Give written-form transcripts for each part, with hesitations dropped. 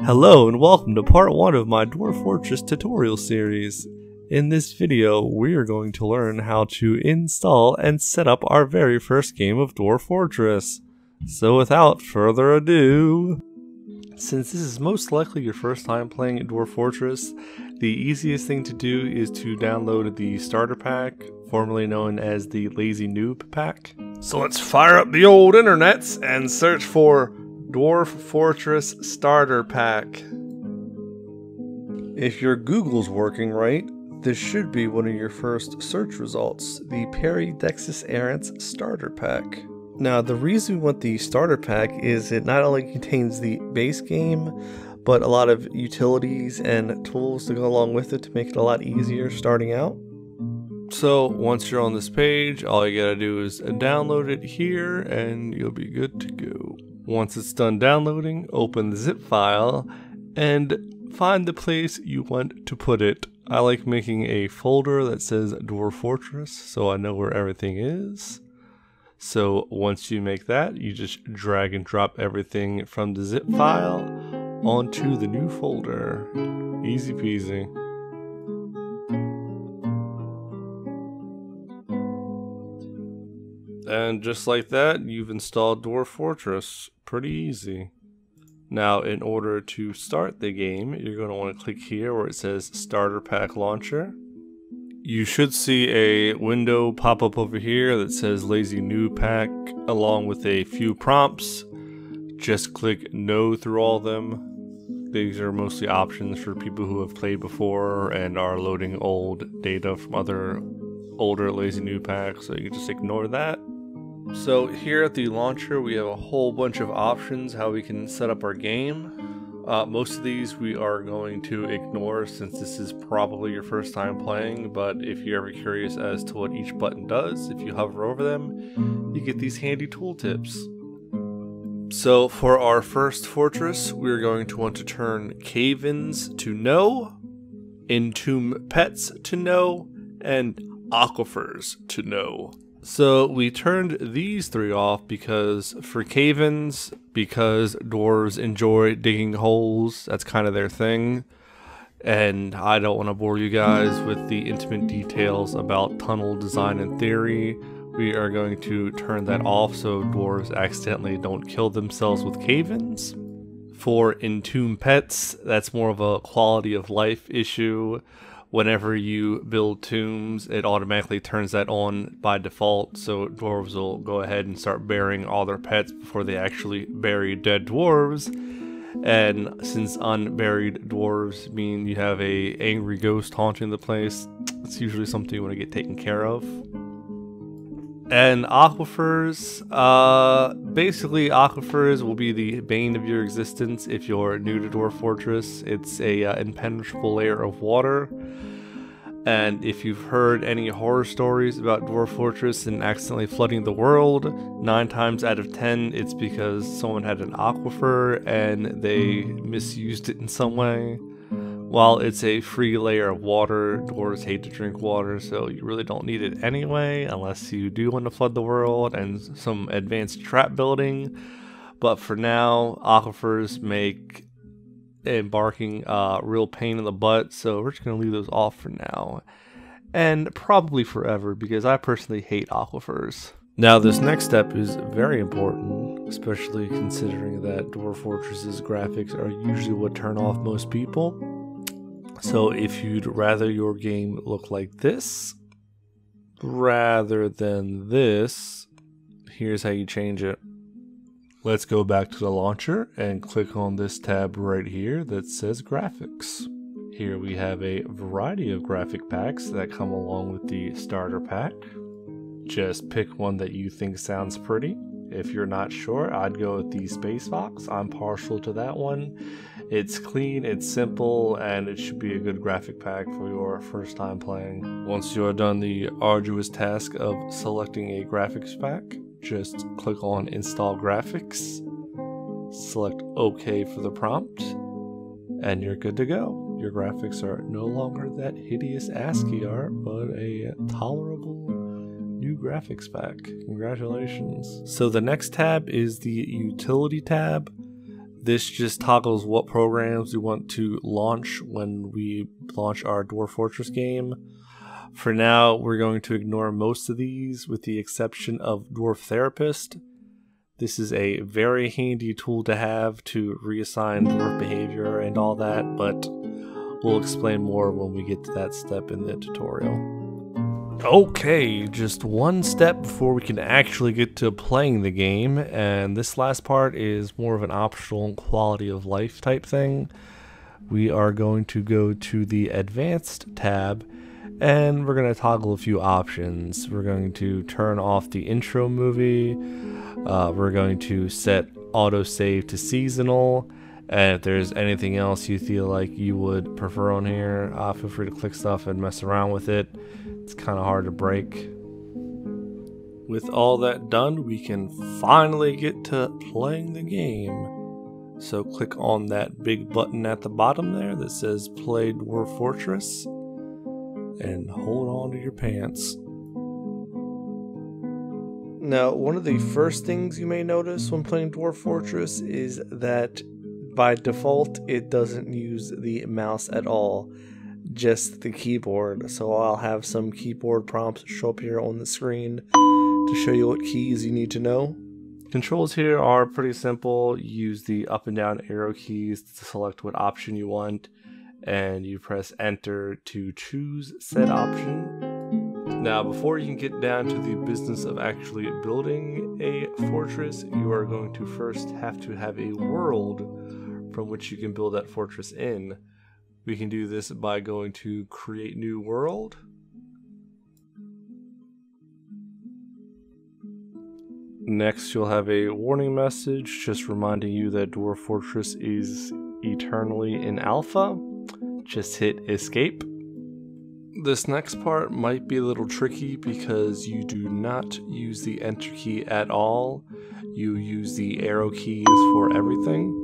Hello and welcome to part 1 of my Dwarf Fortress tutorial series. In this video, we are going to learn how to install and set up our very first game of Dwarf Fortress. So without further ado... Since this is most likely your first time playing Dwarf Fortress, the easiest thing to do is to download the Starter Pack, formerly known as the Lazy Newb Pack. So let's fire up the old internets and search for Dwarf Fortress Starter Pack. If your Google's working right, this should be one of your first search results, the Peridexus Errant's Starter Pack. Now, the reason we want the starter pack is it not only contains the base game, but a lot of utilities and tools to go along with it to make it a lot easier starting out. So once you're on this page, all you gotta do is download it here and you'll be good to go. Once it's done downloading, open the zip file and find the place you want to put it. I like making a folder that says Dwarf Fortress so I know where everything is. So once you make that, you just drag and drop everything from the zip file onto the new folder. Easy peasy. And just like that, you've installed Dwarf Fortress. Pretty easy. Now, in order to start the game, you're going to want to click here where it says Starter Pack Launcher. You should see a window pop up over here that says Lazy Newb Pack along with a few prompts. Just click no through all of them. These are mostly options for people who have played before and are loading old data from other older Lazy Newb Packs, so you can just ignore that. So here at the launcher we have a whole bunch of options how we can set up our game. Most of these we are going to ignore since this is probably your first time playing, but if you're ever curious as to what each button does, if you hover over them, you get these handy tooltips. So for our first fortress, we're going to want to turn cave-ins to no, entomb pets to no, and aquifers to no. So we turned these three off because for cave-ins, because dwarves enjoy digging holes, that's kind of their thing. And I don't want to bore you guys with the intimate details about tunnel design and theory. We are going to turn that off so dwarves accidentally don't kill themselves with cave-ins. For entomb pets, that's more of a quality of life issue. Whenever you build tombs, it automatically turns that on by default, so dwarves will go ahead and start burying all their pets before they actually bury dead dwarves. And since unburied dwarves mean you have an angry ghost haunting the place, it's usually something you want to get taken care of. And aquifers, basically aquifers will be the bane of your existence if you're new to Dwarf Fortress. It's a impenetrable layer of water, and if you've heard any horror stories about Dwarf Fortress and accidentally flooding the world, 9 times out of 10 it's because someone had an aquifer and they misused it in some way. While it's a free layer of water, dwarves hate to drink water, so you really don't need it anyway, unless you do want to flood the world and some advanced trap building. But for now, aquifers make embarking a real pain in the butt, so we're just going to leave those off for now. And probably forever, because I personally hate aquifers. Now this next step is very important, especially considering that Dwarf Fortress's graphics are usually what turn off most people. So if you'd rather your game look like this, rather than this, here's how you change it. Let's go back to the launcher and click on this tab right here that says graphics. Here we have a variety of graphic packs that come along with the starter pack. Just pick one that you think sounds pretty. If you're not sure, I'd go with the Space Fox. I'm partial to that one. It's clean, it's simple, and it should be a good graphic pack for your first time playing. Once you are done the arduous task of selecting a graphics pack, just click on Install Graphics, select OK for the prompt, and you're good to go. Your graphics are no longer that hideous ASCII art, but a tolerable, new graphics pack. Congratulations. So the next tab is the utility tab. This just toggles what programs we want to launch when we launch our Dwarf Fortress game. For now, we're going to ignore most of these with the exception of Dwarf Therapist. This is a very handy tool to have to reassign dwarf behavior and all that, but we'll explain more when we get to that step in the tutorial. Okay, just one step before we can actually get to playing the game, and this last part is more of an optional quality of life type thing. We are going to go to the Advanced tab, and we're going to toggle a few options. We're going to turn off the intro movie, we're going to set autosave to seasonal, and if there's anything else you feel like you would prefer on here, feel free to click stuff and mess around with it. It's kind of hard to break. With all that done, we can finally get to playing the game. So click on that big button at the bottom there that says Play Dwarf Fortress, and hold on to your pants. Now, one of the first things you may notice when playing Dwarf Fortress is that by default it doesn't use the mouse at all, just the keyboard. So I'll have some keyboard prompts show up here on the screen to show you what keys you need to know. Controls here are pretty simple. You use the up and down arrow keys to select what option you want, and you press enter to choose said option. Now, before you can get down to the business of actually building a fortress, you are going to first have to have a world from which you can build that fortress in. We can do this by going to Create New World, next you'll have a warning message just reminding you that Dwarf Fortress is eternally in alpha. Just hit escape. This next part might be a little tricky because you do not use the enter key at all. You use the arrow keys for everything.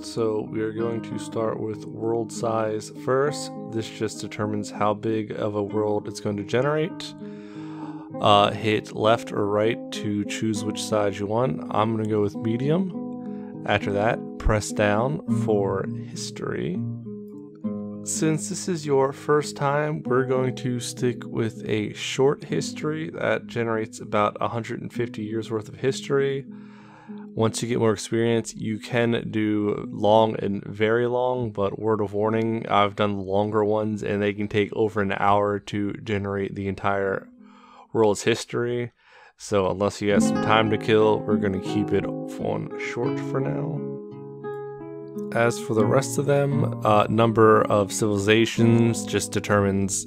So we are going to start with world size first. This just determines how big of a world it's going to generate. Hit left or right to choose which side you want. I'm going to go with medium. After that, press down for history. Since this is your first time, we're going to stick with a short history that generates about 150 years worth of history. Once you get more experience, you can do long and very long, but word of warning, I've done longer ones and they can take over an hour to generate the entire world's history. So unless you have some time to kill, we're going to keep it on short for now. As for the rest of them, number of civilizations just determines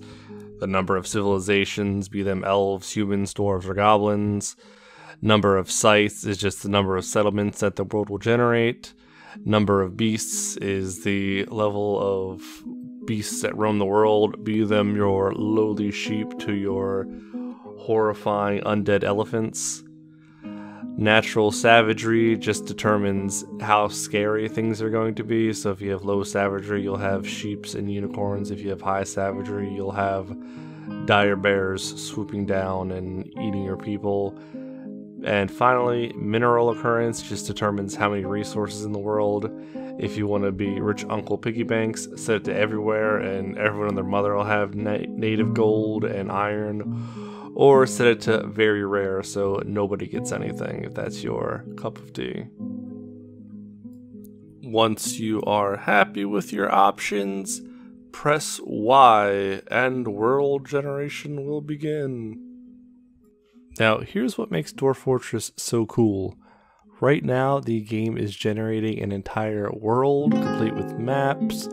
the number of civilizations, be them elves, humans, dwarves, or goblins. Number of sites is just the number of settlements that the world will generate. Number of beasts is the level of beasts that roam the world, be them your lowly sheep to your horrifying undead elephants. Natural savagery just determines how scary things are going to be. So if you have low savagery, you'll have sheeps and unicorns. If you have high savagery, you'll have dire bears swooping down and eating your people. And finally, mineral occurrence just determines how many resources in the world. If you want to be rich uncle piggy banks, set it to everywhere and everyone and their mother will have native gold and iron. Or set it to very rare so nobody gets anything if that's your cup of tea. Once you are happy with your options, press Y and world generation will begin. Now, here's what makes Dwarf Fortress so cool. Right now, the game is generating an entire world complete with maps,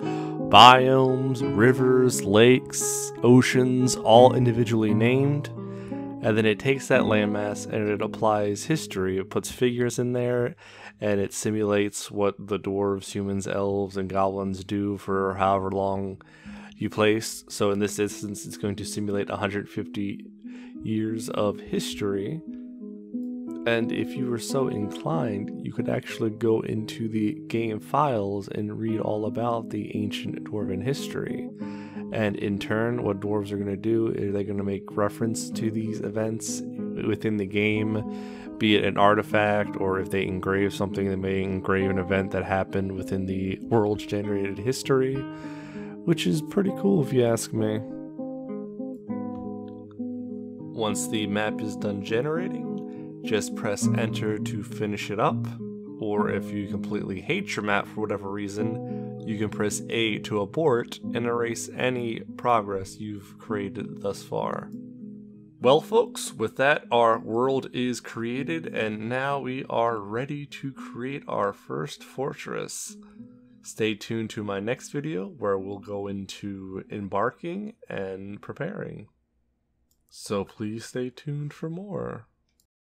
biomes, rivers, lakes, oceans, all individually named. And then it takes that landmass and it applies history. It puts figures in there and it simulates what the dwarves, humans, elves, and goblins do for however long you place. So in this instance, it's going to simulate 150 years of history. And if you were so inclined, you could actually go into the game files and read all about the ancient dwarven history. And in turn, what dwarves are going to do is they're going to make reference to these events within the game, be it an artifact, or if they engrave something, they may engrave an event that happened within the world's generated history, which is pretty cool if you ask me. Once the map is done generating, just press enter to finish it up, or if you completely hate your map for whatever reason, you can press A to abort and erase any progress you've created thus far. Well folks, with that our world is created and now we are ready to create our first fortress. Stay tuned to my next video where we'll go into embarking and preparing. So please stay tuned for more.